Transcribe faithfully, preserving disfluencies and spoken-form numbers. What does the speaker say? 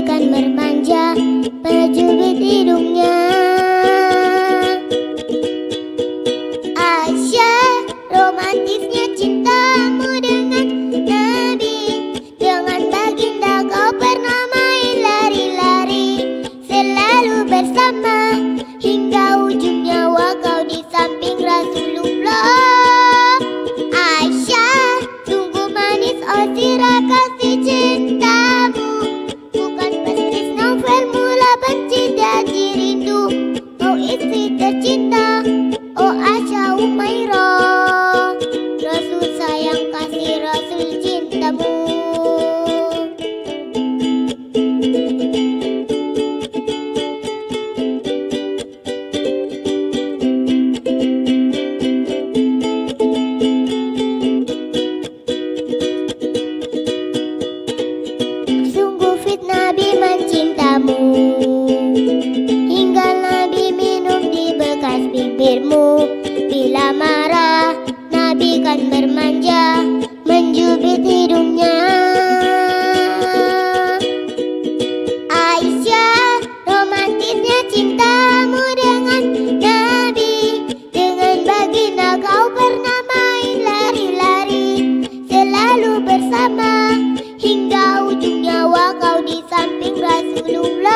bagaikan bermanja, berjubit hidungnya. Aisyah, romantisnya cintamu dengan Nabi. Dengan baginda kau pernah main lari-lari, selalu bersama hingga ujung nyawa kau di samping Rasulullah. Aisyah, sungguh manis oh sirah kasih cintamu. Nabi mencintamu hingga Nabi minum di bekas bibirmu. Bila marah Nabi kan bermanja, menjubit hidungnya. Aisyah, romantisnya cintamu dengan Nabi. Dengan baginda kau pernah main lari-lari, selalu bersama hingga ujung nyawa kau di samping Rasulullah.